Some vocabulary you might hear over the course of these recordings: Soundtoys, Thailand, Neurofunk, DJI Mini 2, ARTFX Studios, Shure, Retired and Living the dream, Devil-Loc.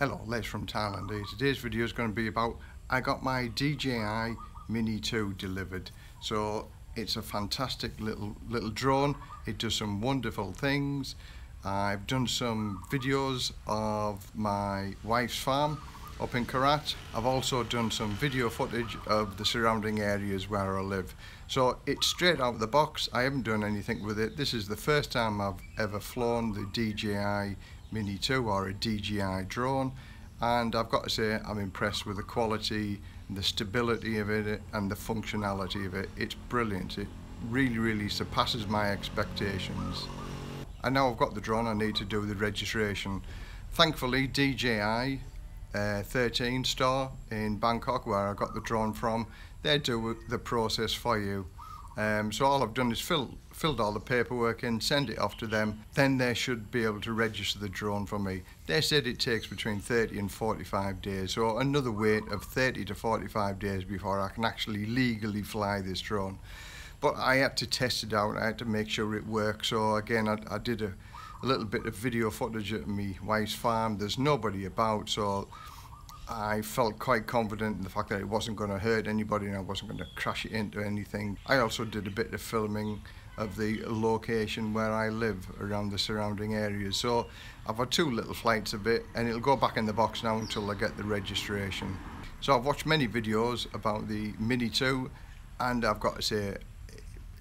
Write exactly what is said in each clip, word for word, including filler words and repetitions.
Hello, Les from Thailand here. Today's video is going to be about I got my D J I Mini two delivered. So it's a fantastic little little drone. It does some wonderful things. I've done some videos of my wife's farm up in Karat. I've also done some video footage of the surrounding areas where I live. So it's straight out of the box. I haven't done anything with it. This is the first time I've ever flown the D J I Mini two or a D J I drone, and I've got to say I'm impressed with the quality, the stability of it and the functionality of it. It's brilliant. It really really surpasses my expectations. And now I've got the drone, I need to do the registration. Thankfully D J I uh, thirteen store in Bangkok, where I got the drone from, they do the process for you. Um, so all I've done is fill, filled all the paperwork in, send it off to them, then they should be able to register the drone for me. They said it takes between thirty and forty-five days, so another wait of thirty to forty-five days before I can actually legally fly this drone. But I had to test it out, I had to make sure it worked, so again I, I did a, a little bit of video footage at my wife's farm. There's nobody about, so I felt quite confident in the fact that it wasn't going to hurt anybody and I wasn't going to crash it into anything. I also did a bit of filming of the location where I live around the surrounding areas. So I've had two little flights of it and it'll go back in the box now until I get the registration. So I've watched many videos about the Mini two and I've got to say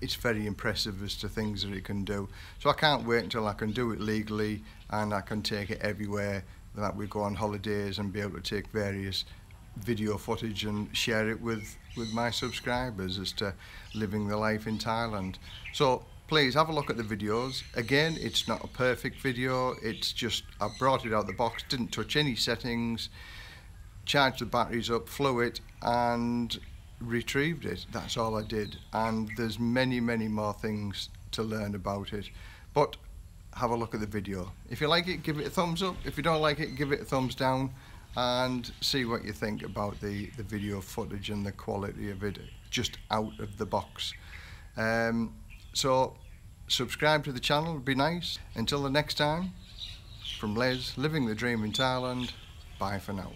it's very impressive as to things that it can do. So I can't wait until I can do it legally and I can take it everywhere that we go on holidays and be able to take various video footage and share it with with my subscribers as to living the life in Thailand. So please have a look at the videos. Again, it's not a perfect video, it's just I brought it out of the box, didn't touch any settings, charged the batteries up, flew it and retrieved it. That's all I did, and there's many many more things to learn about it. But have a look at the video. If you like it, give it a thumbs up. If you don't like it, give it a thumbs down and see what you think about the, the video footage and the quality of it just out of the box. Um, so subscribe to the channel, it'd be nice. Until the next time, from Les, living the dream in Thailand, bye for now.